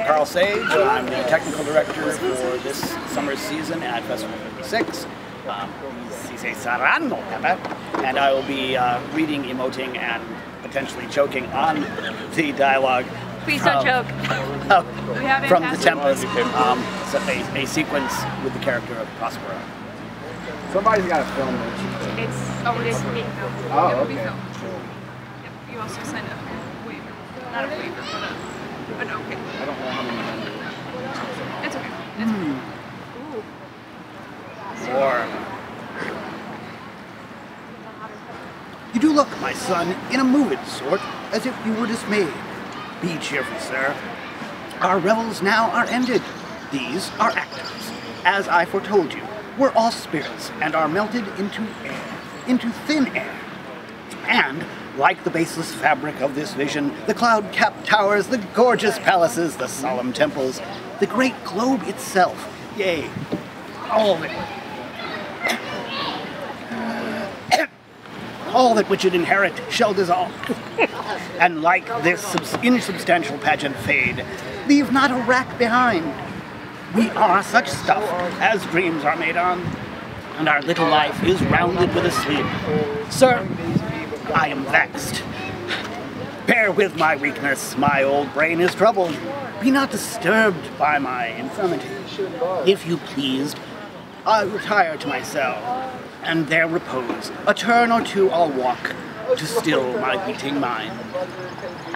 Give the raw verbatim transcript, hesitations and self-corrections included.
I'm Carl Sage. I'm the technical director for this summer's season at Festival fifty-six. Um, and I will be uh, reading, emoting, and potentially choking on the dialogue. Please from, don't choke. Uh, we from The Tempest, um, a, a sequence with the character of Prospero. Somebody's got to film it. It's oh, it is being filmed. Oh, okay. It will be filmed. Sure. Yep, you also signed a waiver. Not a waiver, but a an okay. I don't know how many. It's okay. It's mm. okay. Ooh. Warm. You do look, my son, in a moving sort, as if you were dismayed. Be cheerful, sir. Our revels now are ended. These are actors, as I foretold you. We're all spirits and are melted into air, into thin air. And, like the baseless fabric of this vision, the cloud-capped towers, the gorgeous palaces, the solemn temples, the great globe itself, yea, all of it. All that which it inherit shall dissolve. And like this insubstantial pageant fade, leave not a rack behind. We are such stuff as dreams are made on, and our little life is rounded with a sleep. Sir, I am vexed. Bear with my weakness, my old brain is troubled. Be not disturbed by my infirmity. If you pleased, I retire to my cell, and there repose. A turn or two I'll walk, to still my beating mind.